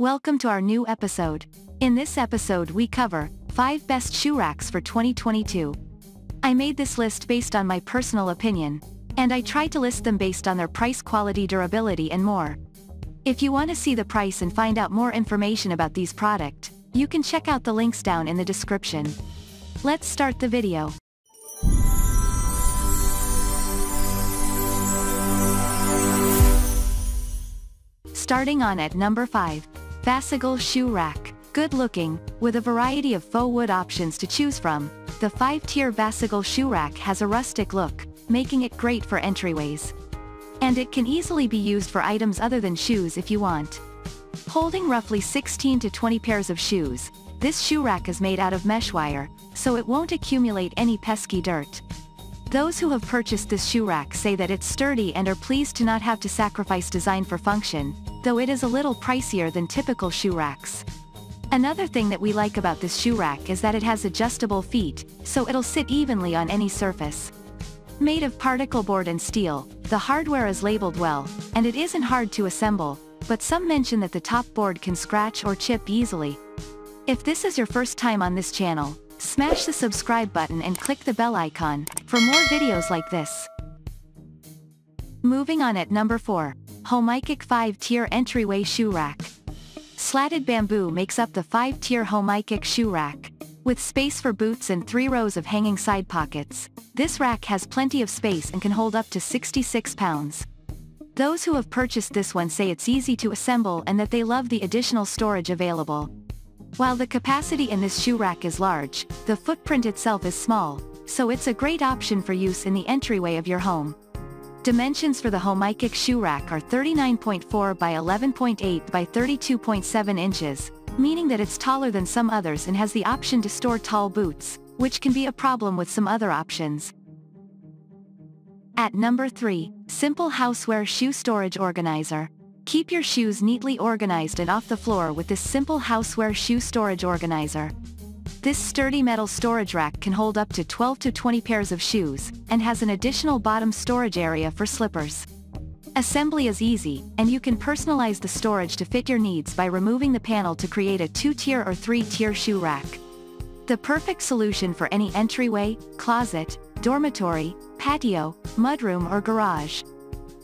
Welcome to our new episode. In this episode we cover 5 best shoe racks for 2022. I made this list based on my personal opinion, and I try to list them based on their price, quality, durability and more. If you want to see the price and find out more information about these products, you can check out the links down in the description. Let's start the video. Starting on at number 5. Vasagle Shoe Rack. Good looking, with a variety of faux wood options to choose from, the 5-tier Vasagle shoe rack has a rustic look, making it great for entryways. And it can easily be used for items other than shoes if you want. Holding roughly 16 to 20 pairs of shoes, this shoe rack is made out of mesh wire, so it won't accumulate any pesky dirt. Those who have purchased this shoe rack say that it's sturdy and are pleased to not have to sacrifice design for function, though it is a little pricier than typical shoe racks. Another thing that we like about this shoe rack is that it has adjustable feet, so it'll sit evenly on any surface. Made of particle board and steel, the hardware is labeled well, and it isn't hard to assemble, but some mention that the top board can scratch or chip easily. If this is your first time on this channel, smash the subscribe button and click the bell icon for more videos like this. Moving on at number 4. Homykic 5-tier entryway shoe rack. Slatted bamboo makes up the 5-tier Homykic shoe rack. With space for boots and 3 rows of hanging side pockets, this rack has plenty of space and can hold up to 66 pounds. Those who have purchased this one say it's easy to assemble and that they love the additional storage available. While the capacity in this shoe rack is large, the footprint itself is small, so it's a great option for use in the entryway of your home. Dimensions for the Homykic shoe rack are 39.4 by 11.8 by 32.7 inches, meaning that it's taller than some others and has the option to store tall boots, which can be a problem with some other options. At number 3, Simple Houseware Shoe Storage Organizer. Keep your shoes neatly organized and off the floor with this Simple Houseware Shoe Storage Organizer. This sturdy metal storage rack can hold up to 12 to 20 pairs of shoes, and has an additional bottom storage area for slippers. Assembly is easy, and you can personalize the storage to fit your needs by removing the panel to create a 2-tier or 3-tier shoe rack. The perfect solution for any entryway, closet, dormitory, patio, mudroom or garage.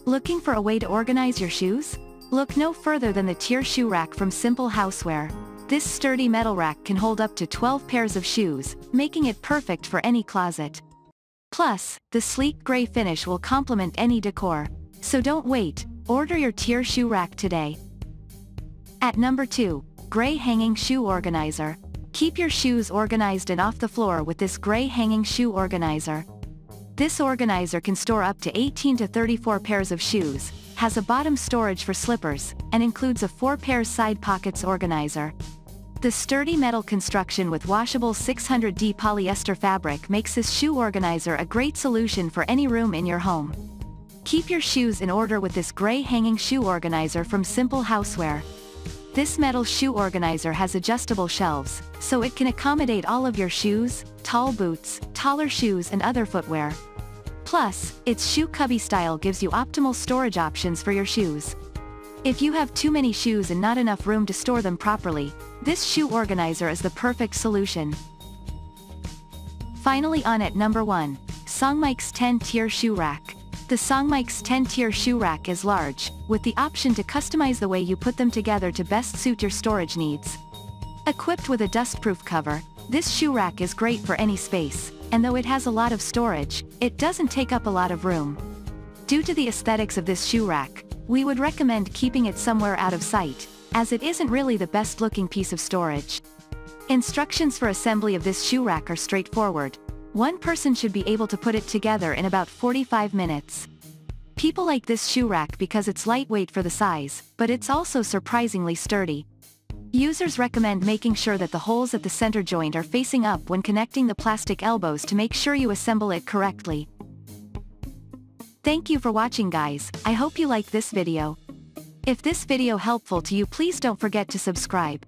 Looking for a way to organize your shoes? Look no further than the tier shoe rack from Simple Houseware. This sturdy metal rack can hold up to 12 pairs of shoes, making it perfect for any closet. Plus, the sleek gray finish will complement any decor. So don't wait, order your tier shoe rack today. At number 2, Gray Hanging Shoe Organizer. Keep your shoes organized and off the floor with this gray hanging shoe organizer. This organizer can store up to 18 to 34 pairs of shoes, has a bottom storage for slippers, and includes a 4-pair side pockets organizer. The sturdy metal construction with washable 600D polyester fabric makes this shoe organizer a great solution for any room in your home. Keep your shoes in order with this gray hanging shoe organizer from Simple Houseware. This metal shoe organizer has adjustable shelves, so it can accommodate all of your shoes, tall boots, taller shoes and other footwear. Plus, its shoe cubby style gives you optimal storage options for your shoes. If you have too many shoes and not enough room to store them properly, this shoe organizer is the perfect solution. Finally on at number 1, Songmics 10-tier shoe rack. The Songmics 10-tier shoe rack is large, with the option to customize the way you put them together to best suit your storage needs. Equipped with a dustproof cover, this shoe rack is great for any space. And though it has a lot of storage, it doesn't take up a lot of room. Due to the aesthetics of this shoe rack, we would recommend keeping it somewhere out of sight, as it isn't really the best looking piece of storage. Instructions for assembly of this shoe rack are straightforward. One person should be able to put it together in about 45 minutes. People like this shoe rack because it's lightweight for the size, but it's also surprisingly sturdy. Users recommend making sure that the holes at the center joint are facing up when connecting the plastic elbows to make sure you assemble it correctly. Thank you for watching guys, I hope you liked this video. If this video helpful to you, please don't forget to subscribe.